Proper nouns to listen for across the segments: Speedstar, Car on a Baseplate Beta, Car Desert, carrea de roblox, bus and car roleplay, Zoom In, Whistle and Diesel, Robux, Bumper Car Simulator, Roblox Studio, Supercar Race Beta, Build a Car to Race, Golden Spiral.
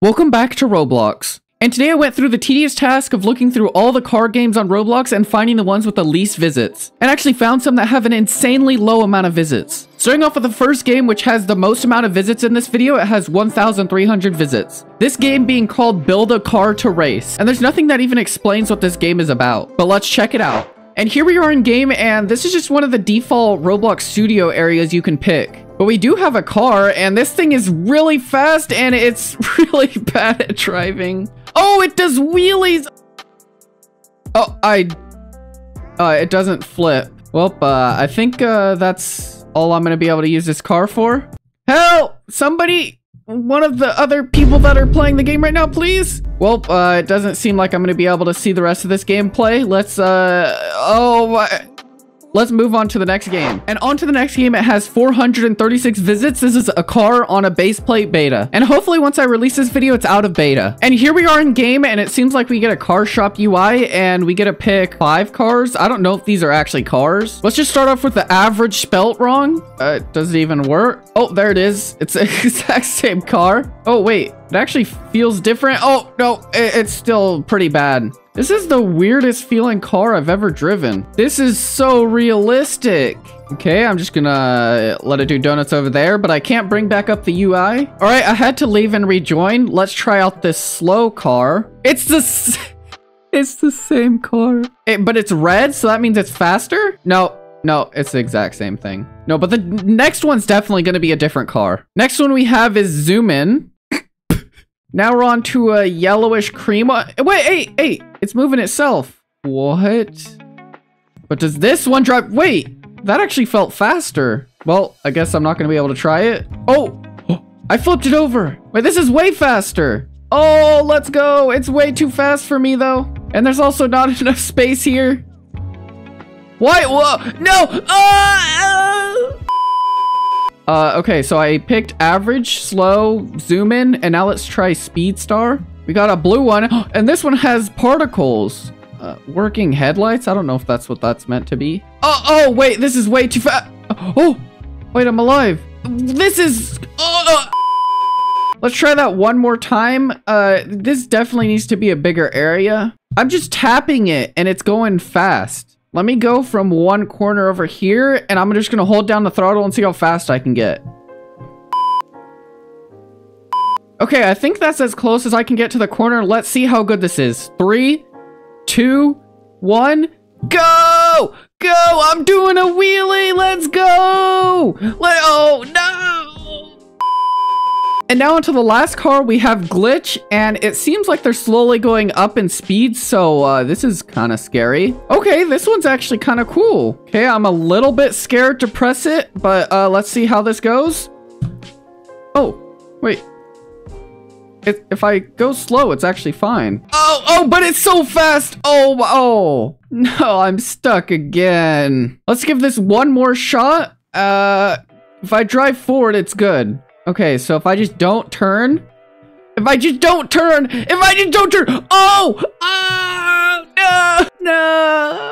Welcome back to Roblox, and today I went through the tedious task of looking through all the car games on Roblox and finding the ones with the least visits, and actually found some that have an insanely low amount of visits. Starting off with the first game, which has the most amount of visits in this video, it has 1,300 visits. This game being called Build a Car to Race, and there's nothing that even explains what this game is about, but let's check it out. And here we are in game, and this is just one of the default Roblox Studio areas you can pick. But we do have a car, and this thing is really fast, and it's really bad at driving. Oh, it does wheelies! Oh, it doesn't flip. Well, I think that's all I'm gonna be able to use this car for. Help! Somebody! One of the other people that are playing the game right now, please! Well, it doesn't seem like I'm gonna be able to see the rest of this gameplay. Let's, let's move on to the next game. And on to the next game, it has 436 visits. This is a Car on a Baseplate Beta. And hopefully once I release this video, it's out of beta. And here we are in game, and it seems like we get a car shop UI, and we get to pick 5 cars. I don't know if these are actually cars. Let's just start off with the average spelt wrong. Does it even work? Oh, there it is. It's the exact same car. Oh, wait. It actually feels different. Oh, no. It's still pretty bad. This is the weirdest feeling car I've ever driven. This is so realistic. Okay, I'm just gonna let it do donuts over there, but I can't bring back up the UI. All right, I had to leave and rejoin. Let's try out this slow car. It's the same car. But it's red, so that means it's faster? No, it's the exact same thing. No, but the next one's definitely gonna be a different car. Next one we have is Zoom In. Now we're on to a yellowish cream. Wait, hey, it's moving itself. What? But does this one drive? Wait, that actually felt faster. Well, I guess I'm not going to be able to try it. Oh, I flipped it over. Wait, this is way faster. Oh, let's go. It's way too fast for me, though. And there's also not enough space here. Why? Whoa, no. Okay, so I picked average, slow, zoom in, and now let's try Speedstar. We got a blue one, and this one has particles. Working headlights? I don't know if that's what that's meant to be. Oh, wait, this is way too fast. Oh, wait, I'm alive. This is... Let's try that one more time. This definitely needs to be a bigger area. I'm just tapping it, and it's going fast. Let me go from one corner over here, and I'm just going to hold down the throttle and see how fast I can get. Okay, I think that's as close as I can get to the corner. Let's see how good this is. 3, 2, 1, go! Go! I'm doing a wheelie! Let's go! Oh, no! And now onto the last car, we have Glitch, and it seems like they're slowly going up in speed, so this is kind of scary. Okay, this one's actually kind of cool. Okay, I'm a little bit scared to press it, but let's see how this goes. Oh, wait. If I go slow, it's actually fine. Oh, but it's so fast. Oh, no, I'm stuck again. Let's give this one more shot. If I drive forward, it's good. Okay, so if I just don't turn, oh, no.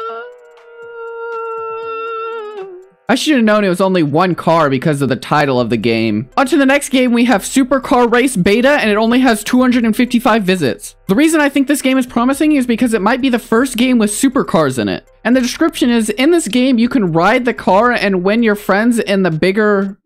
I should have known it was only one car because of the title of the game. On to the next game, we have Supercar Race Beta, and it only has 255 visits. The reason I think this game is promising is because it might be the first game with supercars in it. And the description is, in this game, you can ride the car and win your friends in the bigger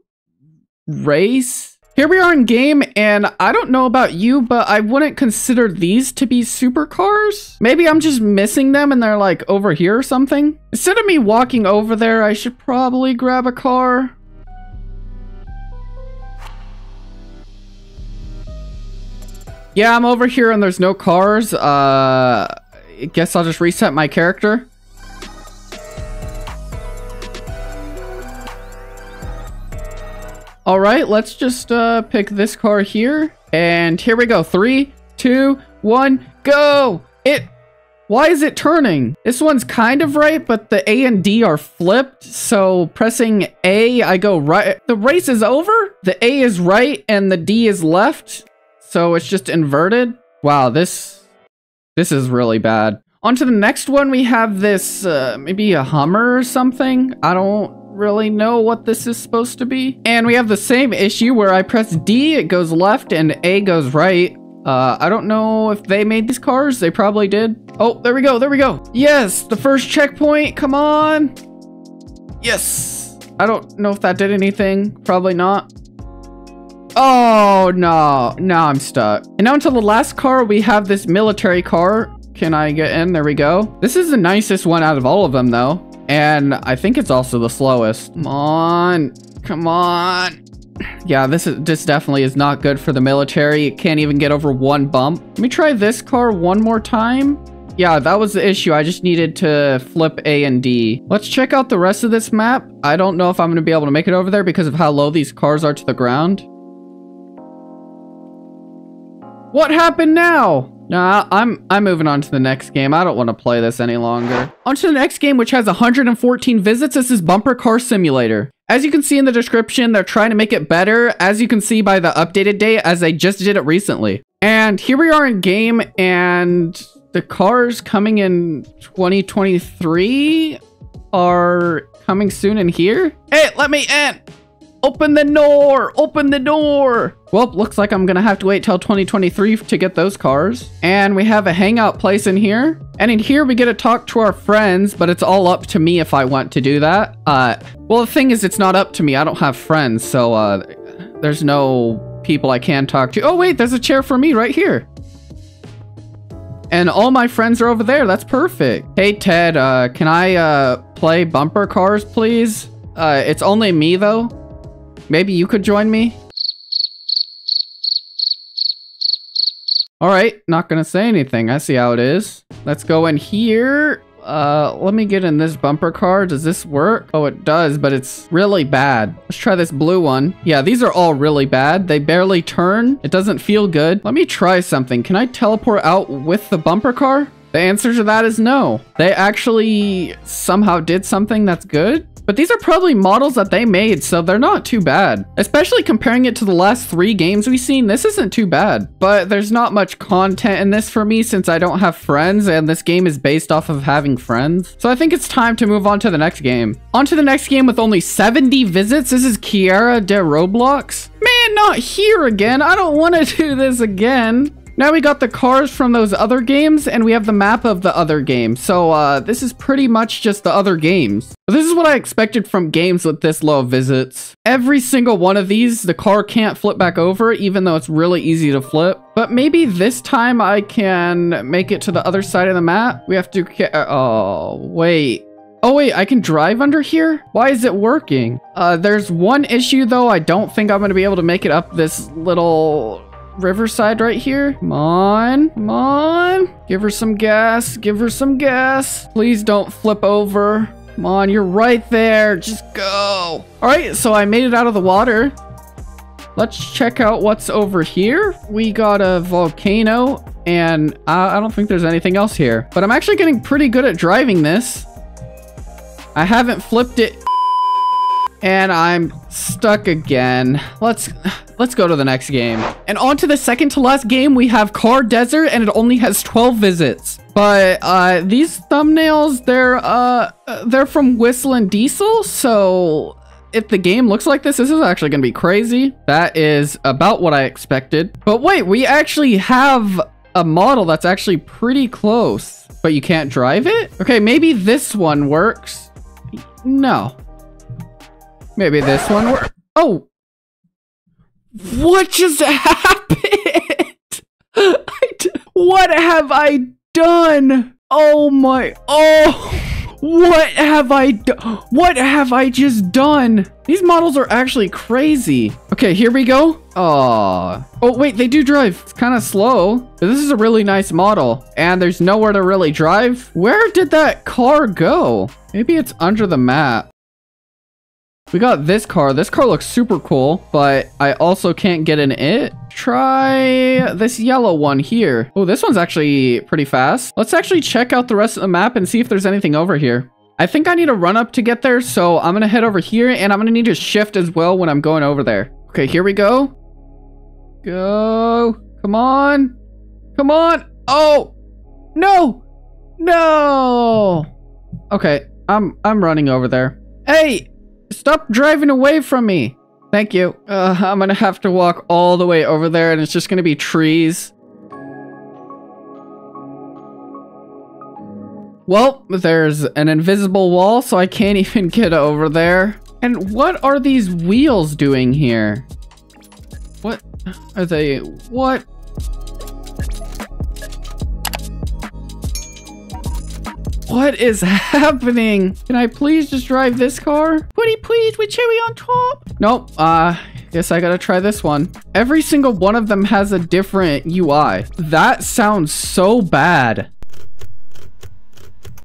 race. Here we are in game, and I don't know about you, but I wouldn't consider these to be supercars. Maybe I'm just missing them and they're like over here or something. Instead of me walking over there, I should probably grab a car. Yeah, I'm over here and there's no cars. I guess I'll just reset my character. All right, let's just pick this car here. And here we go. 3, 2, 1, go! Why is it turning? This one's kind of right, but the A and D are flipped. So pressing A, I go right. The race is over. The A is right and the D is left. So it's just inverted. Wow, this is really bad. On to the next one, we have this, maybe a Hummer or something. I don't really know what this is supposed to be. And we have the same issue where I press D, it goes left, and A goes right. I don't know if they made these cars. They probably did. Oh, there we go. There we go. Yes, the first checkpoint. Come on. Yes. I don't know if that did anything. Probably not. Oh, no. Now I'm stuck. And now until the last car, we have this military car. Can I get in? There we go. This is the nicest one out of all of them, though. And I think it's also the slowest. Come on. Come on. Yeah, this definitely is not good for the military. It can't even get over one bump. Let me try this car one more time. Yeah, that was the issue. I just needed to flip A and D. Let's check out the rest of this map. I don't know if I'm going to be able to make it over there because of how low these cars are to the ground. What happened now? Nah, I'm moving on to the next game. I don't want to play this any longer. On to the next game, which has 114 visits. This is Bumper Car Simulator. As you can see in the description, they're trying to make it better, as you can see by the updated date, as they just did it recently. And here we are in game, and the cars coming in 2023 are coming soon in here. Hey, let me in. Open the door! Open the door! Well, looks like I'm gonna have to wait till 2023 to get those cars. And we have a hangout place in here. And in here, we get to talk to our friends, but it's all up to me if I want to do that. Well, the thing is, it's not up to me. I don't have friends, so there's no people I can talk to. Oh, wait, there's a chair for me right here. And all my friends are over there. That's perfect. Hey, Ted, can I play bumper cars, please? It's only me, though. Maybe you could join me? All right, not gonna say anything. I see how it is. Let's go in here. Let me get in this bumper car. Does this work? Oh, it does, but it's really bad. Let's try this blue one. Yeah, these are all really bad. They barely turn. It doesn't feel good. Let me try something. Can I teleport out with the bumper car? The answer to that is no. They actually somehow did something that's good. But these are probably models that they made, so they're not too bad. Especially comparing it to the last three games we've seen, this isn't too bad. But there's not much content in this for me since I don't have friends, and this game is based off of having friends. So I think it's time to move on to the next game. On to the next game with only 70 visits. This is Carrea de Roblox. Man, not here again. I don't want to do this again. Now we got the cars from those other games, and we have the map of the other game. So this is pretty much just the other games. But this is what I expected from games with this low of visits. Every single one of these, the car can't flip back over, even though it's really easy to flip. But maybe this time I can make it to the other side of the map. We have to... Oh, wait. Oh, wait, I can drive under here? Why is it working? There's one issue, though. I don't think I'm going to be able to make it up this little... riverside right here. Come on. Come on. Give her some gas. Give her some gas. Please don't flip over. Come on. You're right there. Just go. All right. So I made it out of the water. Let's check out what's over here. We got a volcano and I don't think there's anything else here, but I'm actually getting pretty good at driving this. I haven't flipped it and I'm stuck again. Let's go to the next game. And on to the second to last game, we have Car Desert, and it only has 12 visits. But these thumbnails, they're from Whistle and Diesel. So if the game looks like this is actually going to be crazy. That is about what I expected. But wait, we actually have a model that's actually pretty close, but you can't drive it? Okay, maybe this one works. No. Maybe this one works. Oh. What just happened? What have I done? Oh my, oh, what have I done? What have I just done? These models are actually crazy. Okay, here we go. Aww. Oh, wait, they do drive. It's kind of slow. This is a really nice model and there's nowhere to really drive. Where did that car go? Maybe it's under the map. We got this car. This car looks super cool, but I also can't get in it. Try this yellow one here. Oh, this one's actually pretty fast. Let's actually check out the rest of the map and see if there's anything over here. I think I need a run up to get there, so I'm going to head over here, and I'm going to need to shift as well when I'm going over there. Okay, here we go. Go. Come on. Come on. Oh, no. No. Okay, I'm running over there. Hey. Stop driving away from me. Thank you. I'm gonna have to walk all the way over there and it's just gonna be trees. Well, there's an invisible wall, so I can't even get over there. And what are these wheels doing here? What are they? What? What is happening? Can I please just drive this car? Would he please with cherry on top? Nope. Guess I gotta try this one. Every single one of them has a different UI. That sounds so bad.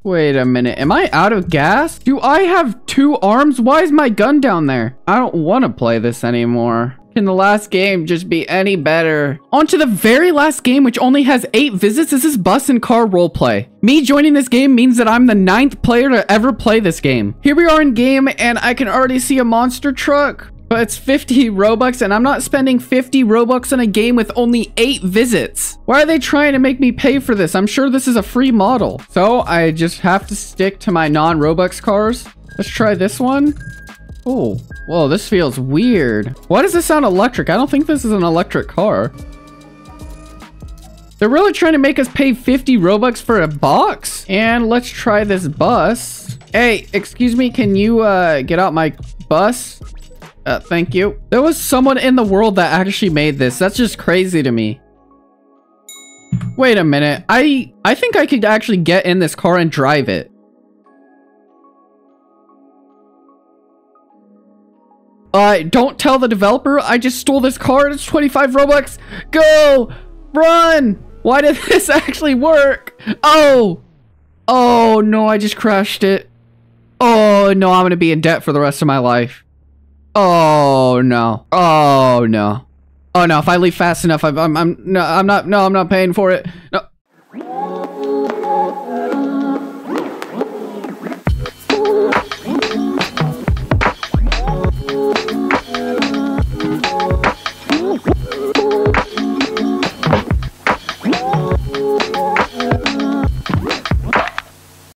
Wait a minute. Am I out of gas? Do I have two arms? Why is my gun down there? I don't want to play this anymore. Can the last game just be any better? On to the very last game, which only has 8 visits. This is Bus and Car Roleplay. Me joining this game means that I'm the 9th player to ever play this game. Here we are in game, and I can already see a monster truck. But it's 50 Robux, and I'm not spending 50 Robux on a game with only 8 visits. Why are they trying to make me pay for this? I'm sure this is a free model. So I just have to stick to my non-Robux cars. Let's try this one. Oh, whoa, this feels weird. Why does this sound electric? I don't think this is an electric car. They're really trying to make us pay 50 Robux for a box? And let's try this bus. Hey, excuse me, can you get out my bus? Thank you. There was someone in the world that actually made this. That's just crazy to me. Wait a minute. I think I could actually get in this car and drive it. Don't tell the developer I just stole this car and it's 25 Robux. Go! Run! Why did this actually work? Oh! Oh no, I just crashed it. Oh no, I'm gonna be in debt for the rest of my life. Oh no. Oh no. Oh no, if I leave fast enough, I'm not paying for it. No.